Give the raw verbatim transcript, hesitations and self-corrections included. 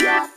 Yeah.